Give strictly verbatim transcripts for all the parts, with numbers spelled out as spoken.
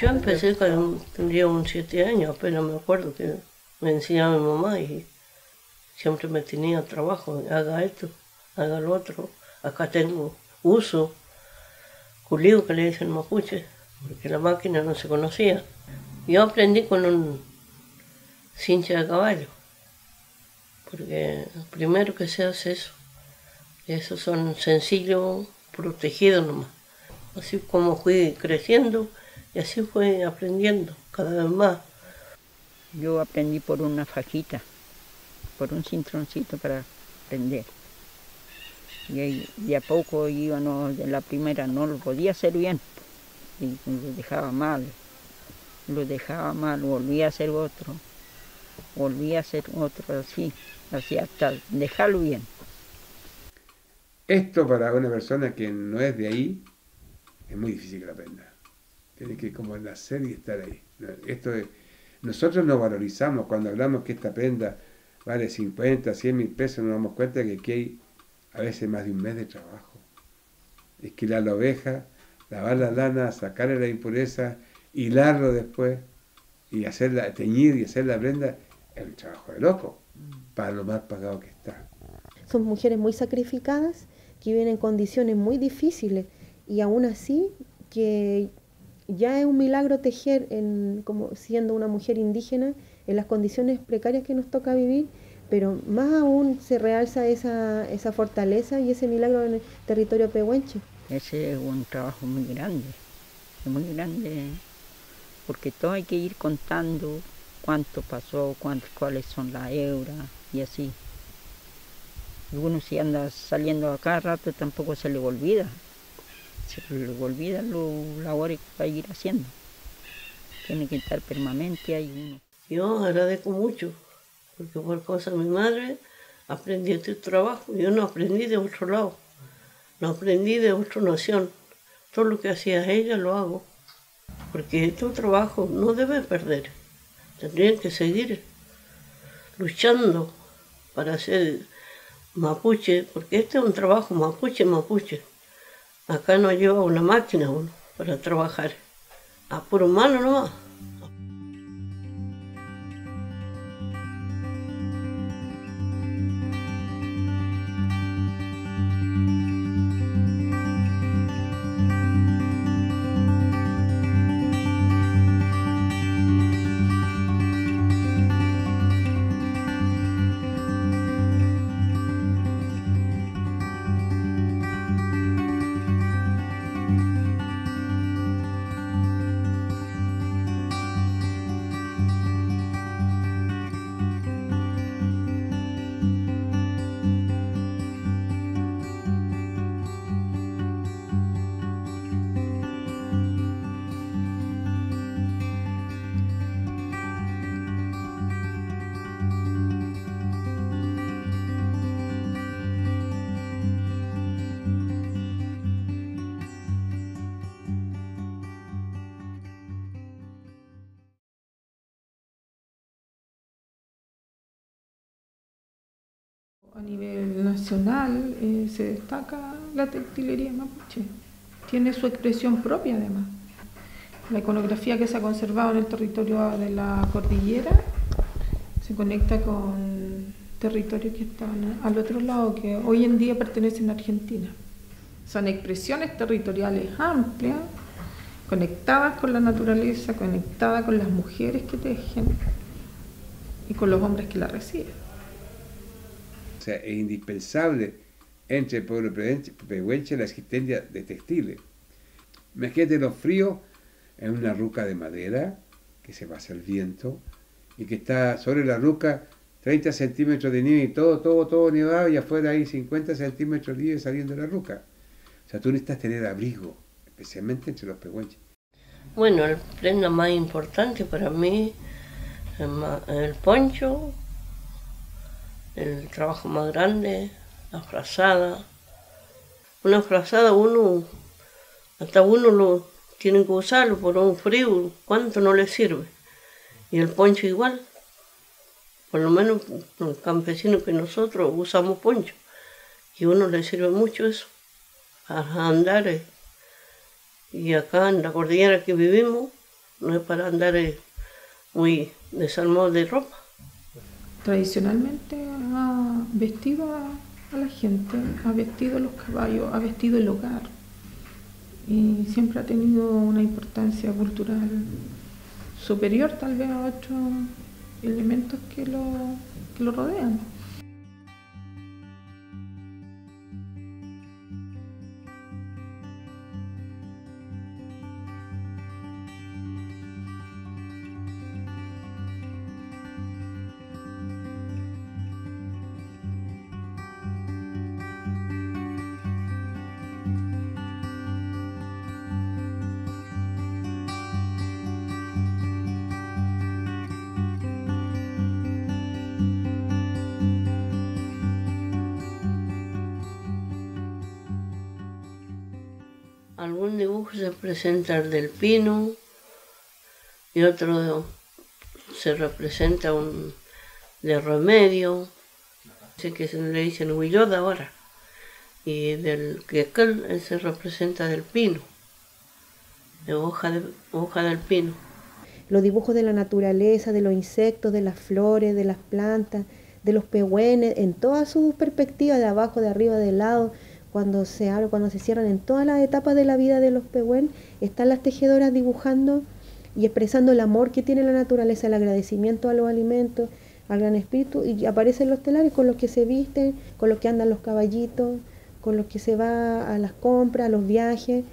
Yo empecé cuando tendría unos siete años, apenas me acuerdo que me enseñaba mi mamá y siempre me tenía trabajo, haga esto, haga lo otro, acá tengo uso, culío que le dicen mapuche, porque la máquina no se conocía. Yo aprendí con un cincha de caballo, porque primero que se hace eso, esos son sencillos, protegidos nomás. Así como fui creciendo, y así fue aprendiendo cada vez más. Yo aprendí por una fajita, por un cintroncito para aprender. Y de a poco iba, no, de la primera no lo podía hacer bien. Y lo dejaba mal, lo dejaba mal, volvía a hacer otro, volvía a hacer otro así, así hasta dejarlo bien. Esto para una persona que no es de ahí, es muy difícil que lo aprenda. Tiene que como nacer y estar ahí. Esto es, nosotros nos valorizamos cuando hablamos que esta prenda vale cincuenta, cien mil pesos, nos damos cuenta que aquí hay a veces más de un mes de trabajo. Esquilar la oveja, lavar la lana, sacarle la impureza, hilarlo después, y hacerla, teñir y hacer la prenda, es un trabajo de loco, para lo más pagado que está. Son mujeres muy sacrificadas, que viven en condiciones muy difíciles, y aún así que... Ya es un milagro tejer, en, como siendo una mujer indígena, en las condiciones precarias que nos toca vivir, pero más aún se realza esa, esa fortaleza y ese milagro en el territorio pehuenche. Ese es un trabajo muy grande, muy grande, porque todo hay que ir contando cuánto pasó, cuántos, cuáles son las hebras y así. Y uno si anda saliendo a cada rato tampoco se le olvida. Se le olvidan los labores que va a ir haciendo. Tiene que estar permanente ahí. Yo agradezco mucho, porque por causa de mi madre aprendí este trabajo. Yo no aprendí de otro lado, no aprendí de otra nación. Todo lo que hacía ella lo hago, porque este trabajo no debe perder. Tendrían que seguir luchando para ser mapuche, porque este es un trabajo mapuche, mapuche. Acá no lleva una máquina uno para trabajar, a puro mano nomás. A nivel nacional eh, se destaca la textilería mapuche. Tiene su expresión propia además. La iconografía que se ha conservado en el territorio de la cordillera se conecta con territorios que están al otro lado, que hoy en día pertenecen a Argentina. Son expresiones territoriales amplias, conectadas con la naturaleza, conectadas con las mujeres que tejen y con los hombres que la reciben. O sea, es indispensable entre el pueblo pehuenche la existencia de textiles. Imagínate los fríos en una ruca de madera que se pasa el viento y que está sobre la ruca treinta centímetros de nieve y todo, todo, todo nevado, y afuera hay cincuenta centímetros de nieve saliendo de la ruca. O sea, tú necesitas tener abrigo, especialmente entre los pehuenches. Bueno, el prenda más importante para mí es el poncho. El trabajo más grande, la frazada. Una frazada uno, hasta uno lo tiene que usarlo por un frío, cuánto no le sirve. Y el poncho igual, por lo menos los campesinos que nosotros usamos poncho. Y a uno le sirve mucho eso, para andar. Y acá en la cordillera que vivimos, no es para andar muy desarmado de ropa. Tradicionalmente ha vestido a la gente, ha vestido a los caballos, ha vestido el hogar y siempre ha tenido una importancia cultural superior tal vez a otros elementos que lo, que lo rodean. Algún dibujo se presenta el del pino y otro se representa un de remedio, sé que se le dicen huillot ahora, y del que aquel se representa del pino, de hoja, de hoja del pino. Los dibujos de la naturaleza, de los insectos, de las flores, de las plantas, de los pehuenes, en todas sus perspectivas, de abajo, de arriba, de lado. Cuando se abre, cuando se cierran, en todas las etapas de la vida de los pehuen, están las tejedoras dibujando y expresando el amor que tiene la naturaleza, el agradecimiento a los alimentos, al gran espíritu, y aparecen los telares con los que se visten, con los que andan los caballitos, con los que se va a las compras, a los viajes.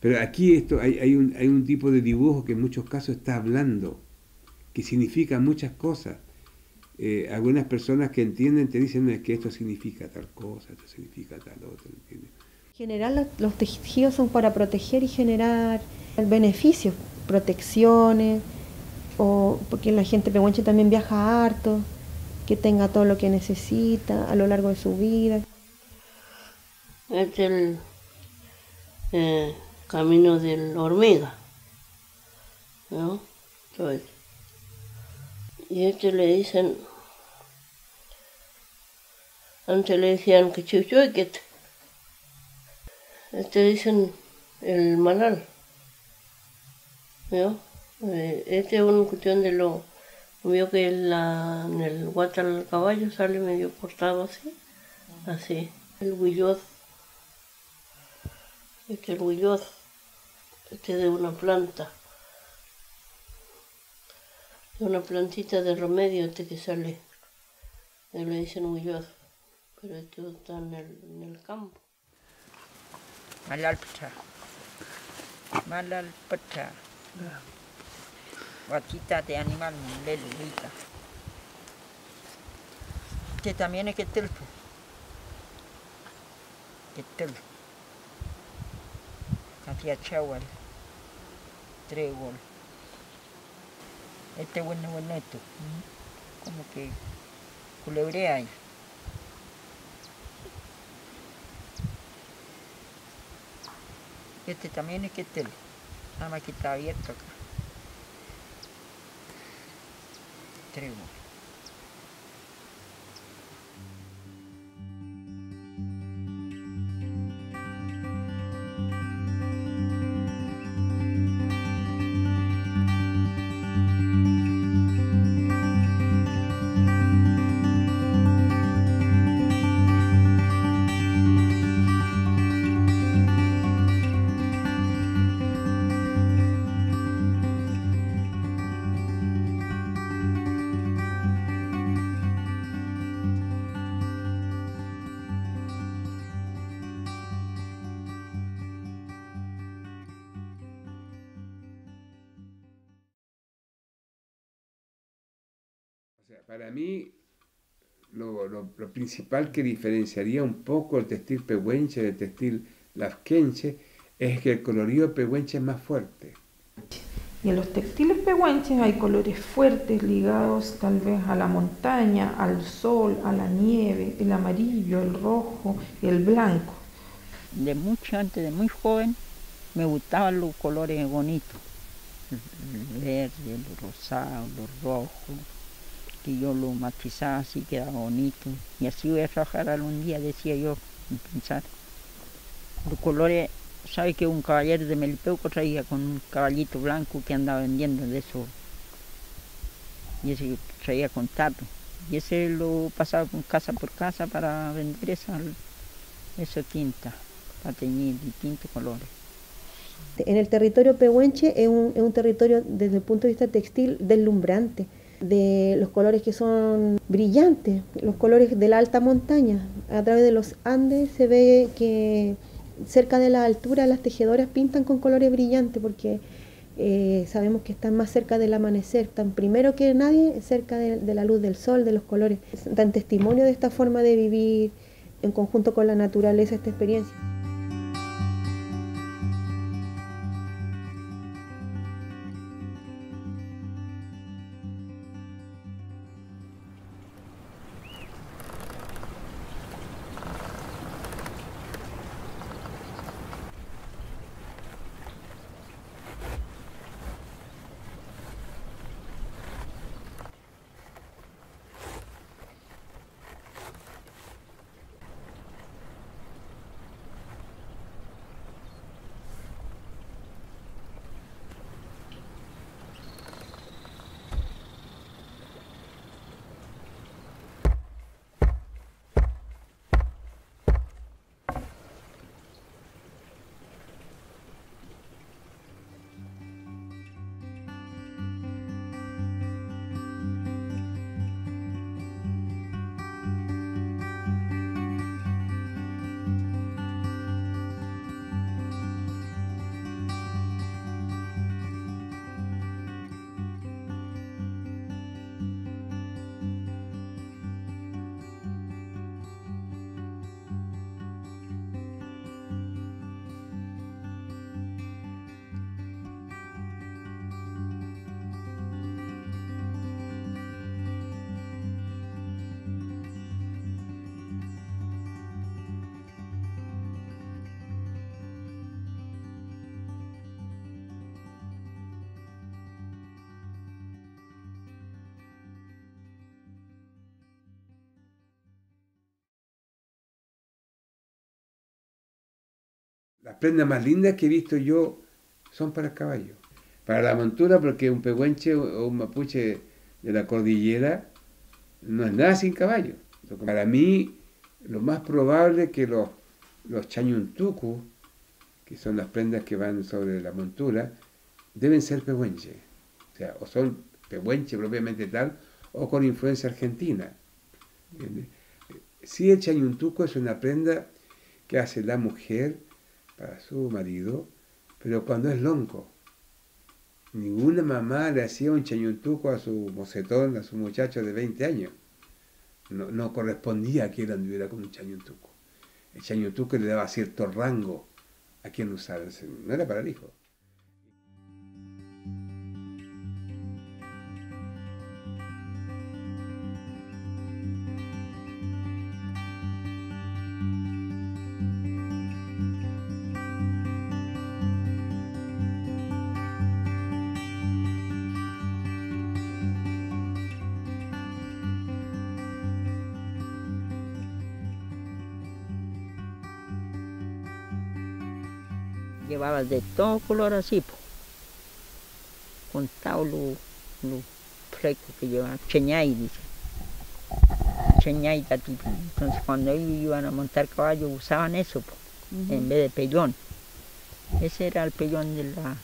Pero aquí esto hay, hay, un, hay un tipo de dibujo que en muchos casos está hablando, que significa muchas cosas. Eh, algunas personas que entienden te dicen es que esto significa tal cosa, esto significa tal otra. ¿Entiendes? En general los, los tejidos son para proteger y generar beneficios, protecciones, o porque la gente pehuenche también viaja harto, que tenga todo lo que necesita a lo largo de su vida. Es el eh, camino de la hormiga, ¿no? Todo esto. Y este le dicen, antes le decían que chuchuiquet, este dicen el malal, ¿no? Este es una cuestión de lo, vio que la, en el guata del caballo sale medio cortado así, así, el huillot, este es el huillot, este es de una planta. Una plantita de remedio este que sale, le dicen huillot, pero esto está en el, en el campo. Malalpcha, malalpcha, vaquita de animal, lelita. Este también es que telpo, que telpo, hacia chawal, trébol. Este bueno, bueno, esto, como que culebrea ahí. Este también es que este, nada más que está abierto acá. Trébol. O sea, para mí, lo, lo, lo principal que diferenciaría un poco el textil pehuenche del textil lafkenche es que el colorido pehuenche es más fuerte. Y en los textiles pehuenches hay colores fuertes ligados tal vez a la montaña, al sol, a la nieve, el amarillo, el rojo, el blanco. De mucho antes, de muy joven, me gustaban los colores bonitos, el verde, el rosado, el rojo, que yo lo matizaba así, quedaba bonito. Y así voy a trabajar algún día, decía yo, pensar. Los colores, ¿sabes que un caballero de Melipeuco traía con un caballito blanco que andaba vendiendo de eso? Y ese traía con tato. Y ese lo pasaba casa por casa para vender esa, esa tinta, para teñir distintos colores. En el territorio pehuenche es un, es un territorio desde el punto de vista textil deslumbrante, de los colores que son brillantes, los colores de la alta montaña. A través de los Andes se ve que cerca de la altura las tejedoras pintan con colores brillantes porque eh, sabemos que están más cerca del amanecer, están primero que nadie cerca de, de la luz del sol, de los colores. Dan testimonio de esta forma de vivir en conjunto con la naturaleza esta experiencia. Las prendas más lindas que he visto yo son para el caballo, para la montura, porque un pehuenche o un mapuche de la cordillera no es nada sin caballo. Para mí, lo más probable es que los, los chañuntuku, que son las prendas que van sobre la montura, deben ser pehuenche. O sea, o son pehuenche propiamente tal, o con influencia argentina. Sí, el chañuntuku es una prenda que hace la mujer para su marido, pero cuando es lonco. Ninguna mamá le hacía un chañuntuco a su mocetón, a su muchacho de veinte años. No, no correspondía a quien anduviera con un chañuntuco. El chañuntuco le daba cierto rango a quien usara, no era para el hijo. Llevaba de todo color así, po. Con todos los lo flecos que llevaban, cheñay, dice. Cheñay tatito. Entonces cuando ellos iban a montar caballos usaban eso, po, uh-huh. En vez de pellón. Ese era el pellón de la,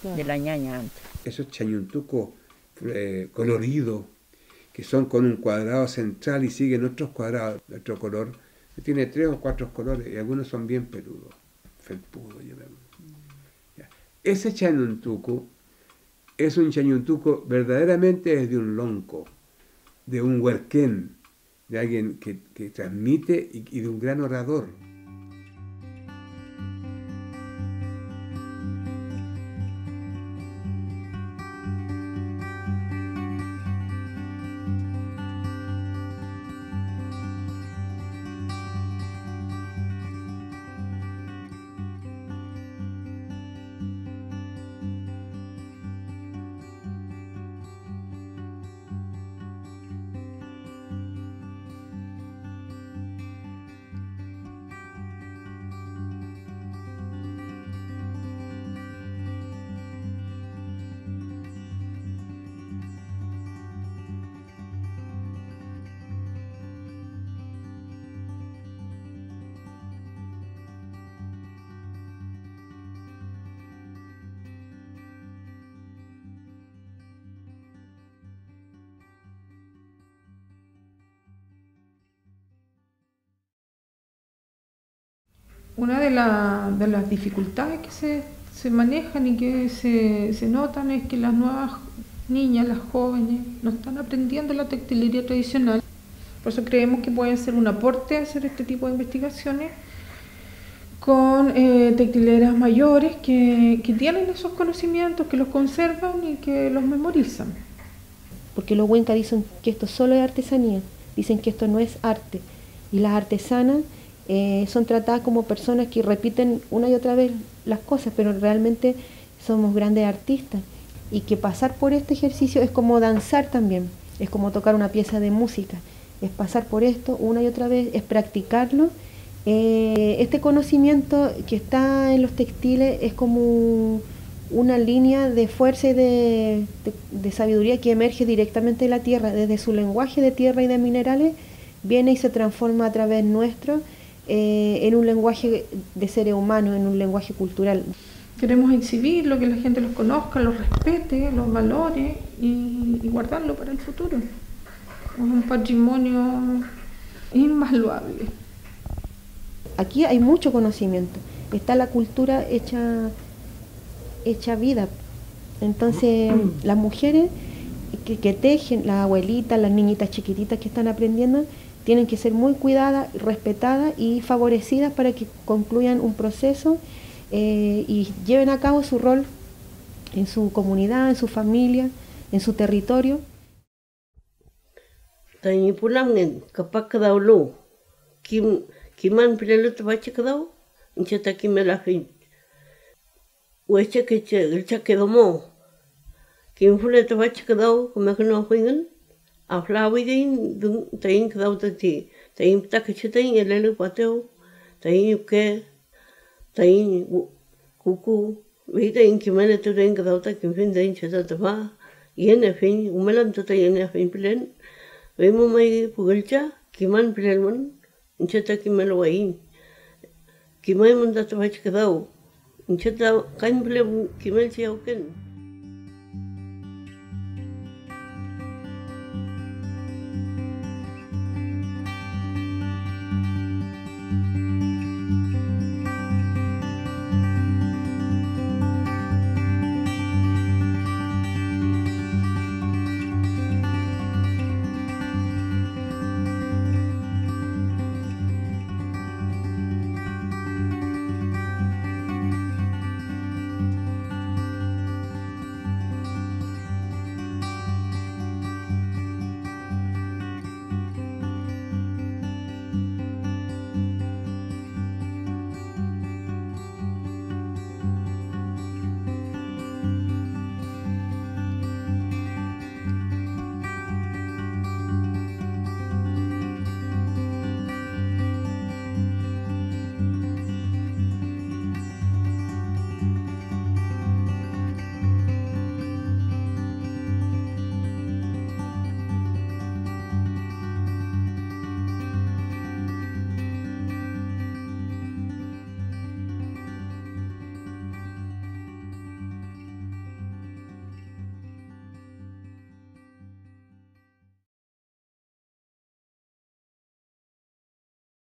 claro, de la ñaña antes. Esos chañuntucos eh, coloridos, que son con un cuadrado central y siguen otros cuadrados, otro color, que tiene tres o cuatro colores y algunos son bien peludos. Felpudo, ese chañuntuco es un chañuntuco verdaderamente es de un lonco, de un huerquén, de alguien que, que transmite y, y de un gran orador. Una de, la, de las dificultades que se, se manejan y que se, se notan es que las nuevas niñas, las jóvenes, no están aprendiendo la textilería tradicional. Por eso creemos que puede ser un aporte hacer este tipo de investigaciones con eh, textileras mayores que, que tienen esos conocimientos, que los conservan y que los memorizan. Porque los huencas dicen que esto solo es artesanía, dicen que esto no es arte, y las artesanas Eh, son tratadas como personas que repiten una y otra vez las cosas, pero realmente somos grandes artistas, y que pasar por este ejercicio es como danzar también, es como tocar una pieza de música, es pasar por esto una y otra vez, es practicarlo. Eh, este conocimiento que está en los textiles es como una línea de fuerza y de, de, de sabiduría que emerge directamente de la tierra, desde su lenguaje de tierra y de minerales, viene y se transforma a través nuestro, Eh, en un lenguaje de seres humanos, en un lenguaje cultural. Queremos exhibirlo, que la gente los conozca, los respete, los valore y, y guardarlo para el futuro. Es un patrimonio invaluable. Aquí hay mucho conocimiento, está la cultura hecha, hecha vida. Entonces las mujeres que, que tejen, las abuelitas, las niñitas chiquititas que están aprendiendo, tienen que ser muy cuidadas, respetadas y favorecidas para que concluyan un proceso eh, y lleven a cabo su rol en su comunidad, en su familia, en su territorio. Afla within the taink without the tea, taim takachitain a little pateo, taim ke, taim cuckoo, waiting kimana to drink without a kinfin the inches at the bar, yen a fin, umelan to tayen a fin pilen, wemumai pugulcha, kiman pilelman, incheta kimeloain, kimaiman that vachkadao, incheta kain pilebu kimelchiauken.